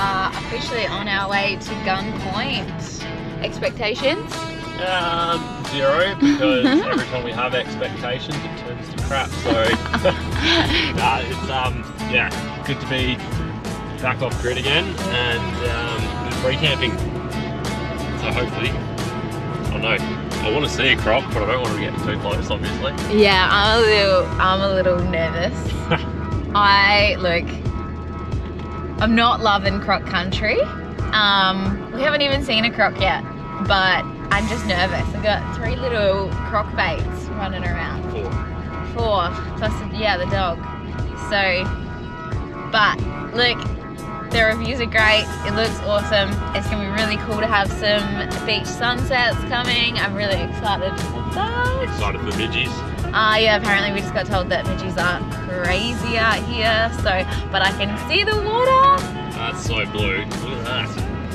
are officially on our way to Gunn Point. Expectations? Zero, because every time we have expectations it turns to crap, so it's yeah, good to be back off grid again and free camping. So hopefully, I don't know, I want to see a crop but I don't want to get too close obviously. Yeah, I'm a little nervous. I'm not loving croc country. We haven't even seen a croc yet, but I'm just nervous. I've got 3 little croc baits running around. 4. Plus, yeah, the dog. So, but look, the reviews are great. It looks awesome. It's gonna be really cool to have some beach sunsets coming. I'm really excited for that. Excited for midgies. Yeah, apparently we just got told that midgies are crazy out here. So, but I can see the water. That's so blue.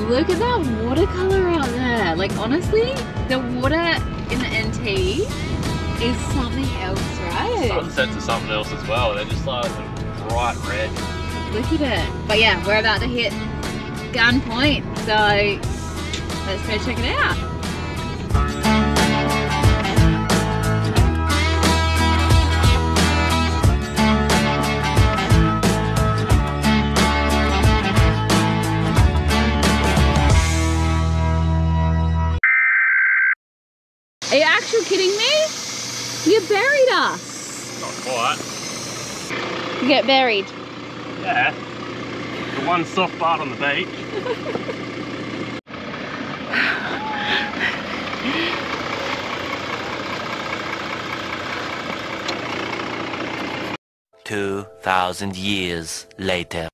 Look at that. Look at that watercolor out there. Like, honestly, the water in the NT is something else, right? Sunsets are something else as well. They're just like bright red. Look at it. But yeah, we're about to hit Gunn Point, so let's go check it out. Are you actually kidding me? You buried us. Not quite. You get buried? Yeah. The one soft part on the beach. 2,000 years later.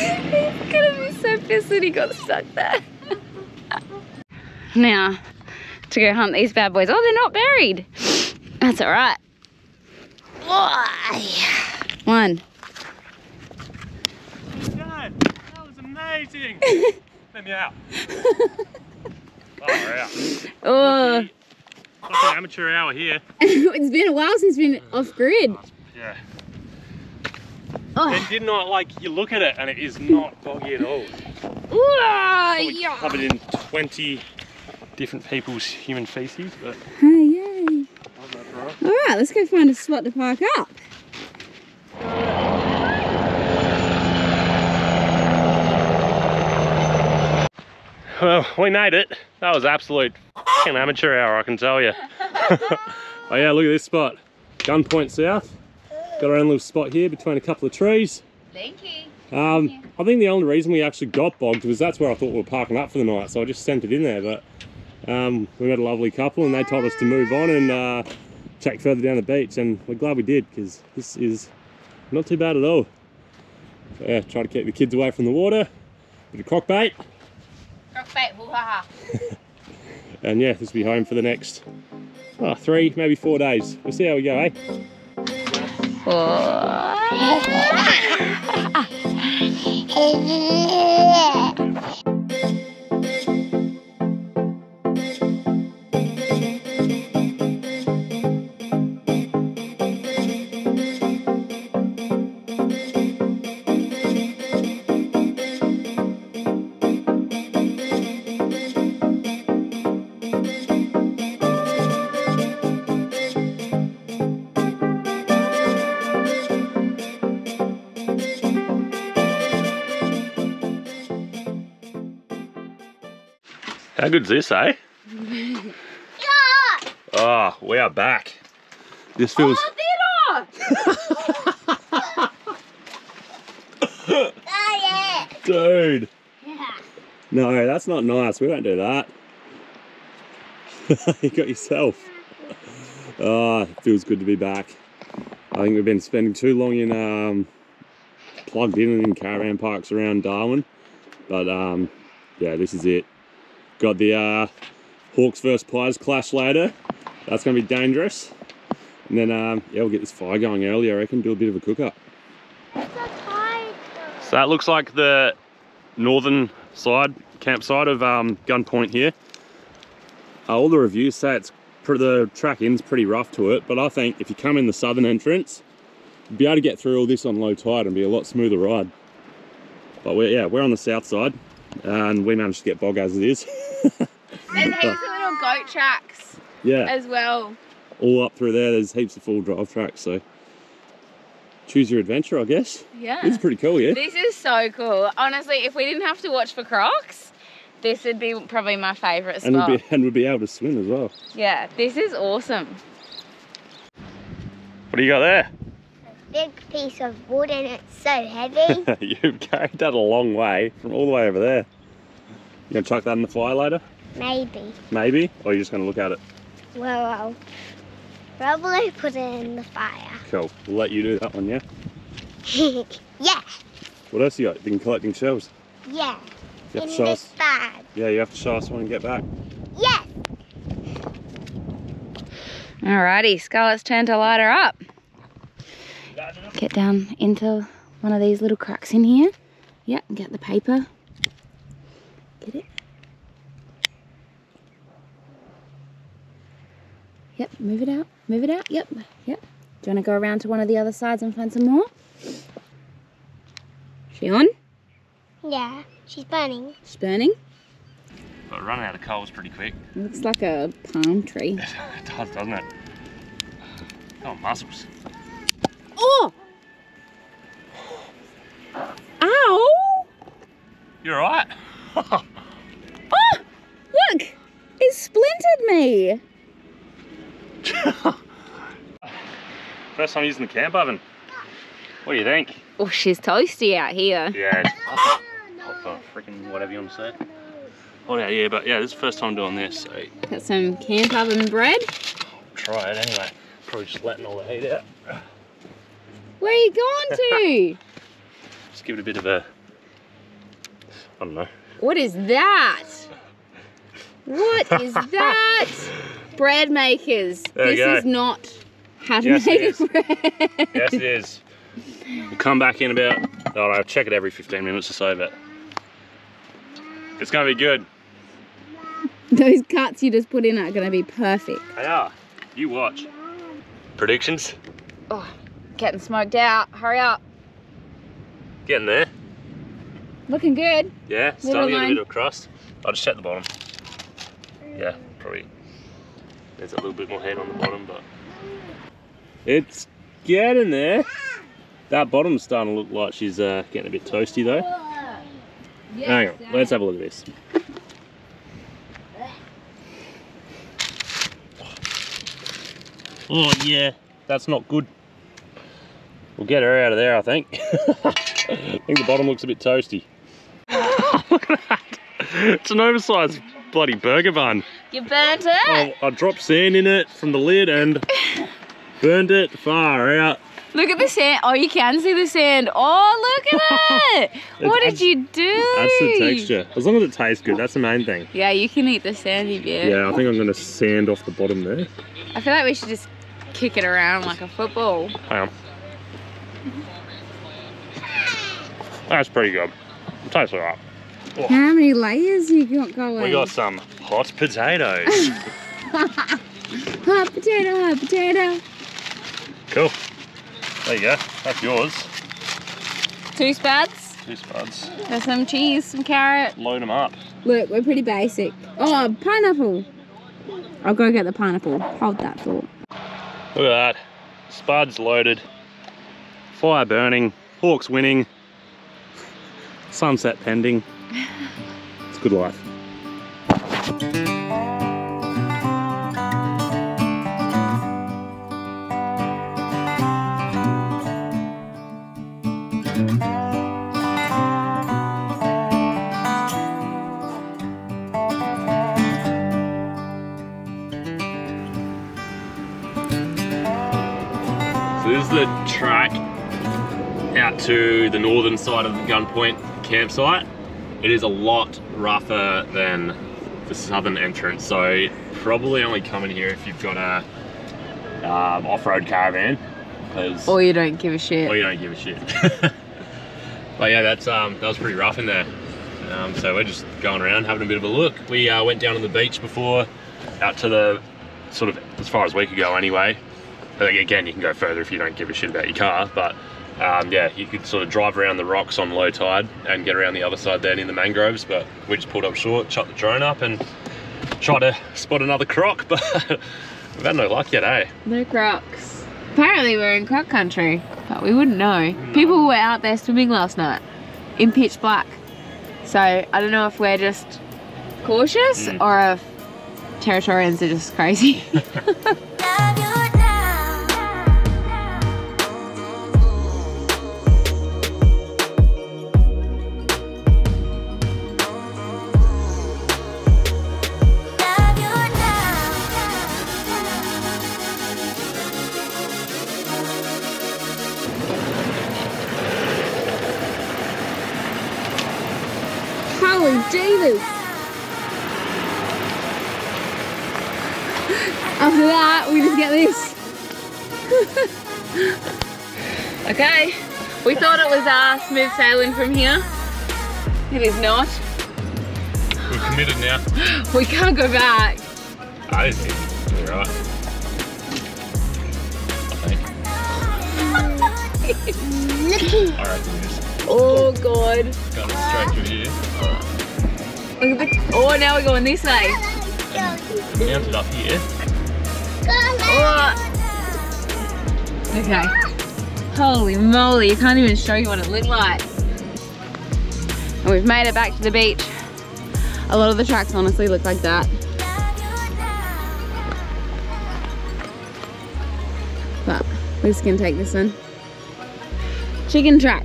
He's gonna be so pissed that he got stuck there. Now, to go hunt these bad boys. Oh, they're not buried. That's all right. One. Dad, that was amazing. Let me out. Oh, yeah. Oh. Amateur hour here. It's been a while since we've been off grid. Yeah. Oh. It did not, like, you look at it and it is not doggy at all. Yeah. Covered in 20 different people's human feces, but. Oh, yay. All right, let's go find a spot to park up. Well, we made it. That was absolute f***ing amateur hour, I can tell you. Oh yeah, look at this spot. Gunn Point South. Got our own little spot here between a couple of trees. Thank you. I think the only reason we actually got bogged was that's where I thought we were parking up for the night, so I just sent it in there, but we met a lovely couple and they told us to move on and check further down the beach, and we're glad we did because this is not too bad at all. So, yeah, try to keep the kids away from the water. Bit of croc bait. Croc bait, woo-ha-ha. And yeah, this will be home for the next 3, maybe 4 days. We'll see how we go, eh? How good's this, eh? Yeah. Oh, we are back. This feels. Oh, dude. Yeah. No, that's not nice. We don't do that. You got yourself. Oh, it feels good to be back. I think we've been spending too long in plugged in caravan parks around Darwin, but yeah, this is it. Got the Hawks vs. Pies clash later. That's going to be dangerous. And then, yeah, we'll get this fire going early, I reckon. Do a bit of a cook-up. So that looks like the northern side, campsite of Gunn Point here. All the reviews say it's the track in's pretty rough to it, but I think if you come in the southern entrance, you'd be able to get through all this on low tide and be a lot smoother ride. But we're on the south side, and we managed to get bog as it is. There's heaps of little goat tracks as well. All up through there, there's heaps of full drive tracks, so choose your adventure, I guess. Yeah. It's pretty cool, yeah? This is so cool. Honestly, if we didn't have to watch for crocs, this would be probably my favourite spot. And we'd be able to swim as well. Yeah, this is awesome. What do you got there? A big piece of wood, and it's so heavy. You've carried that a long way, from all the way over there. You gonna chuck that in the fire later? Maybe. Maybe? Or you're just gonna look at it? Well, I'll probably put it in the fire. Cool. We'll let you do that one, yeah? Yeah. What else you got? Been collecting shells? Yeah. In this bag. Yeah, you have to show us when we get back. Yes. Alrighty, Scarlett's turn to light her up. Get down into one of these little cracks in here. Yeah, get the paper. Get it. Yep, move it out. Move it out. Yep, yep. Do you want to go around to one of the other sides and find some more? She on? Yeah, she's burning. She's burning? But running out of coals pretty quick. It looks like a palm tree. It does, doesn't it? Oh, mussels. Oh! Ow! You alright? Oh! Look! It splintered me! First time using the camp oven. What do you think? Oh, she's toasty out here. Yeah, it's hot. Hot for freaking whatever you want to say. Hot out here, but yeah, this is the first time doing this. So. Got some camp oven bread. I'll try it anyway. Probably just letting all the heat out. Where are you going to? Just give it a bit of a... I don't know. What is that? What is that? Bread makers. This is not how to make bread. Yes, it is. We'll come back in about... Oh, I'll check it every 15 minutes or so, but... It's going to be good. Those cuts you just put in are going to be perfect. They are. You watch. Predictions? Oh. Getting smoked out. Hurry up. Getting there. Looking good. Yeah, starting to get a bit of crust. I'll just check the bottom. Yeah, probably. There's a little bit more head on the bottom, but... It's getting there. That bottom's starting to look like she's getting a bit toasty, though. Yes, hang on, let's have a look at this. Oh, yeah. That's not good. We'll get her out of there, I think. I think the bottom looks a bit toasty. Look at that. It's an oversized bloody burger bun. You burnt it? I dropped sand in it from the lid and burned it far out. Look at the sand. Oh, you can see the sand. Oh, look at it. What did you do? That's the texture. As long as it tastes good, that's the main thing. Yeah, you can eat the sandy bit. Yeah, I think I'm going to sand off the bottom there. I feel like we should just kick it around like a football. Hang on. That's pretty good. It tastes all right. Oh. How many layers you got going? We got some hot potatoes. Hot potato, hot potato. Cool. There you go. That's yours. Two spuds. Two spuds. There's some cheese, some carrot. Load them up. Look, we're pretty basic. Oh, pineapple. I'll go get the pineapple. Hold that thought. Look at that. Spuds loaded. Fire burning. Hawks winning. Sunset pending. It's good life. So this is the track out to the northern side of the Gunn Point campsite. It is a lot rougher than the southern entrance, so probably only come in here if you've got a off-road caravan, or you don't give a shit. Or you don't give a shit. But yeah, that's that was pretty rough in there. So we're just going around having a bit of a look. We went down on the beach before, out to the sort of as far as we could go anyway. But again, you can go further if you don't give a shit about your car, but yeah, you could sort of drive around the rocks on low tide and get around the other side then in the mangroves, but we just pulled up short, shut the drone up and tried to spot another croc, but we've had no luck yet, eh? No crocs. Apparently we're in croc country, but we wouldn't know. No. People were out there swimming last night in pitch black. So I don't know if we're just cautious or if Territorians are just crazy. Holy Jesus! After that, we just get this. Okay, we thought it was smooth sailing from here. It is not. We're committed now. We can't go back. I think we're right. I think. Alright, oh God. Got it straight through here. Look at the, oh, now we're going this way. Mounted up here. Oh. Okay. Holy moly, I can't even show you what it looked like. And we've made it back to the beach. A lot of the tracks honestly look like that. But we're just gonna take this one. Chicken track.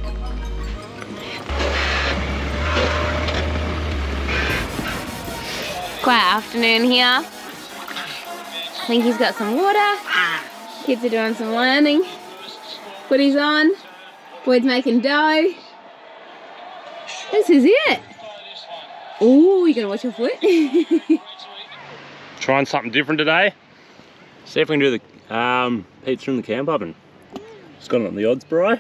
Quiet afternoon here. I think he's got some water. Kids are doing some learning. Footy's on. Boyd's making dough. This is it. Oh, you gotta watch your foot. Trying something different today. See if we can do the pizza from the camp oven. Just got it on the odds, bro.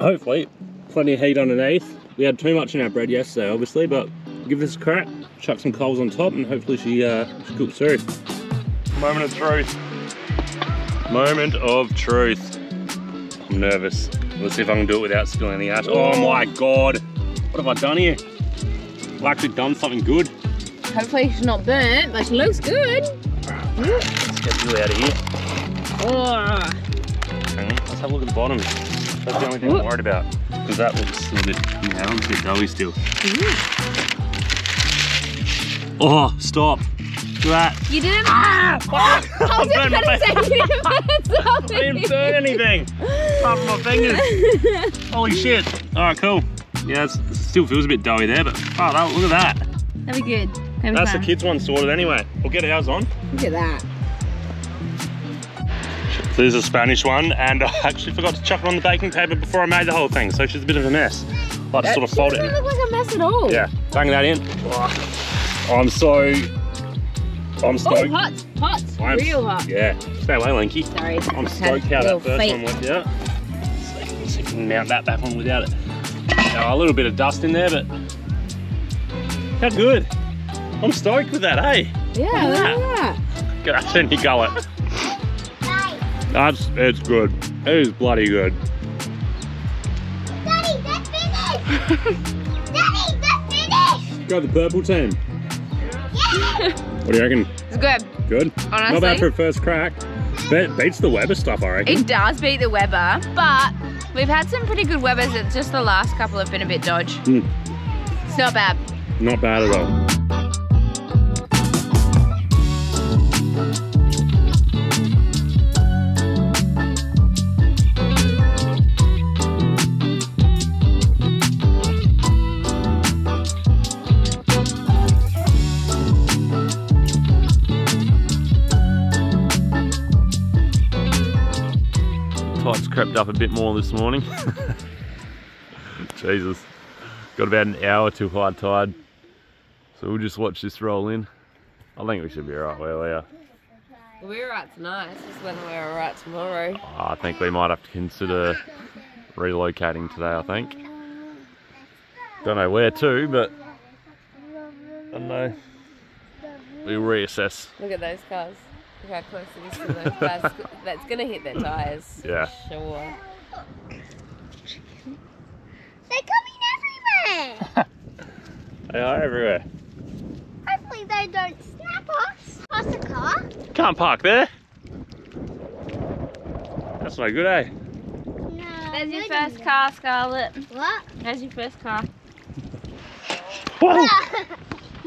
Hopefully, plenty of heat underneath. We had too much in our bread yesterday, obviously, but give this a crack, chuck some coals on top, and hopefully she cooks through. Moment of truth. Moment of truth. I'm nervous. Let's see if I can do it without spilling the ash. Oh my God. What have I done here? I've actually done something good. Hopefully she's not burnt, but she looks good. Let's get you out of here. Okay, let's have a look at the bottom. That's the only thing I'm worried about. Because that looks a little bit, yeah, a bit doughy still. Oh, stop. Do that. You didn't. Ah, fuck. I was just gonna say you didn't burn something. I didn't burn anything. Apart from my fingers. Holy shit. All right, cool. Yeah, it still feels a bit doughy there, but oh, look at that. That'd be good. That'd be That's fun. The kids' one sorted anyway. We'll get ours on. Look at that. So this is a Spanish one, and I actually forgot to chuck it on the baking paper before I made the whole thing, so she's a bit of a mess. I just sort of fold it. It doesn't look like a mess at all. Yeah, bang that in. Oh. I'm stoked. Oh, hot, real hot. Yeah, stay away, Linky. Sorry. I'm stoked how that first one went out. Let's see if we can mount that back on without it. Now, a little bit of dust in there, but how good. I'm stoked with that, eh? Yeah, look at that. Get that in your gullet. It's good. It is bloody good. Daddy, that's finished! Daddy, that's finished! Go the purple team. What do you reckon? It's good. Good? Honestly. Not bad for a first crack. Beats the Weber stuff, I reckon. It does beat the Weber, but we've had some pretty good Webers. It's just the last couple have been a bit dodge. It's not bad. Not bad at all. Crept up a bit more this morning. Jesus, got about an hour till high tide, so we'll just watch this roll in. I think we should be alright where we are. We're alright tonight, it's just whether we're alright tomorrow. Oh, I think we might have to consider relocating today, I think. Don't know where to, but I don't know. We reassess. Look at those cars. Look how close it is to those cars. That's going to hit their tyres. Yeah. Sure. They're coming everywhere. They are everywhere. Hopefully they don't snap us. Pass the car. Can't park there. That's no good, eh? No. There's your first car, Scarlett. What? There's your first car. Whoa!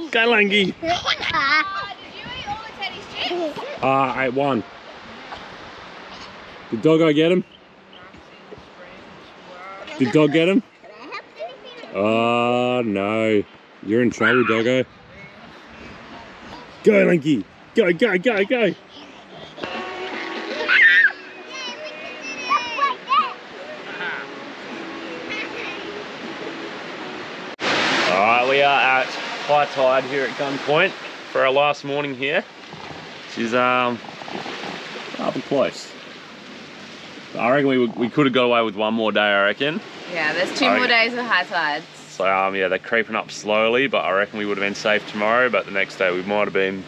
Go, Langy. Oh, did you eat all the Teddy's chips? I ate one. Did Doggo get him? Did Dog get him? Oh no. You're in trouble, Doggo. Go, Lanky. Go, go, go, go. Alright, we are at high tide here at Gunn Point for our last morning here. She's up and close. I reckon we could have got away with one more day, I reckon. Yeah, there's two more days of high tides. So yeah, they're creeping up slowly, but I reckon we would have been safe tomorrow, but the next day we might have been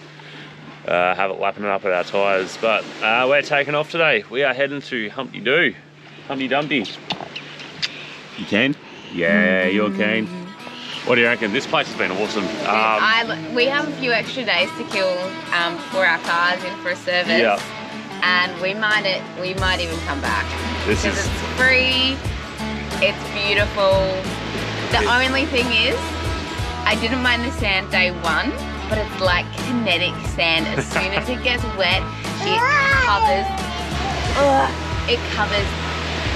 have it lapping up at our tyres. But we're taking off today. We are heading to Humpty Doo. Humpty Dumpty. You keen? Yeah, you're keen. What do you reckon? This place has been awesome. We have a few extra days to kill before our car's in for a service. Yeah. And we might even come back. This is... it's free, it's beautiful. The only thing is, I didn't mind the sand day one, but it's like kinetic sand. As soon as it gets wet, it covers, it covers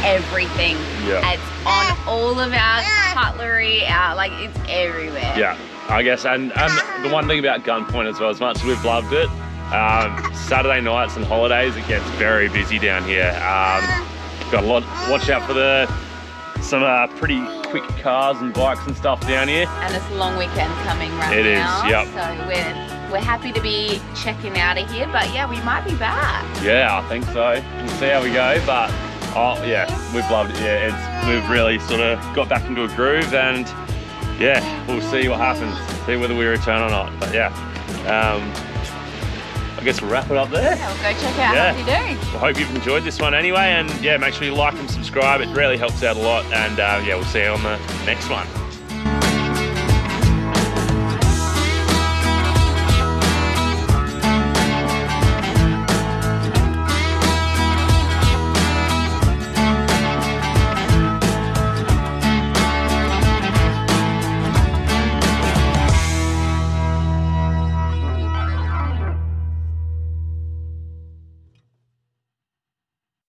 everything. Yeah. It's on all of our cutlery, like it's everywhere. Yeah, I guess, and the one thing about Gunn Point as well, as much as we've loved it, Saturday nights and holidays, it gets very busy down here. Got a lot. Watch out for some pretty quick cars and bikes and stuff down here. And it's a long weekend coming right now. It is. Yep. So we're happy to be checking out of here, but yeah, we might be back. Yeah, I think so. We'll see how we go, but oh yeah, we've loved it. Yeah, we've really sort of got back into a groove, and yeah, we'll see what happens. See whether we return or not. But yeah. I guess we'll wrap it up there. Yeah, we'll go check out Humpty Doo. I hope you've enjoyed this one anyway, and yeah, make sure you like and subscribe. It really helps out a lot, and yeah, we'll see you on the next one.